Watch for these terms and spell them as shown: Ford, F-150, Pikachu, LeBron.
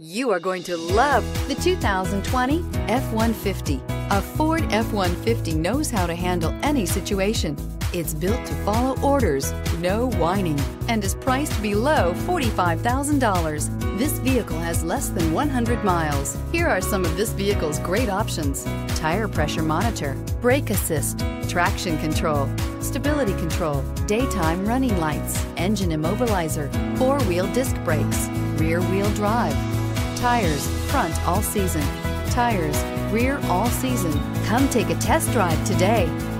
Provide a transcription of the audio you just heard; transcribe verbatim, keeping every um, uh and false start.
You are going to love the two thousand twenty F one fifty. A Ford F one fifty knows how to handle any situation. It's built to follow orders, no whining, and is priced below forty-five thousand dollars. This vehicle has less than one hundred miles. Here are some of this vehicle's great options: tire pressure monitor, brake assist, traction control, stability control, daytime running lights, engine immobilizer, four-wheel disc brakes, rear-wheel drive. Tires, front all season. Tires, rear all season. Come take a test drive today.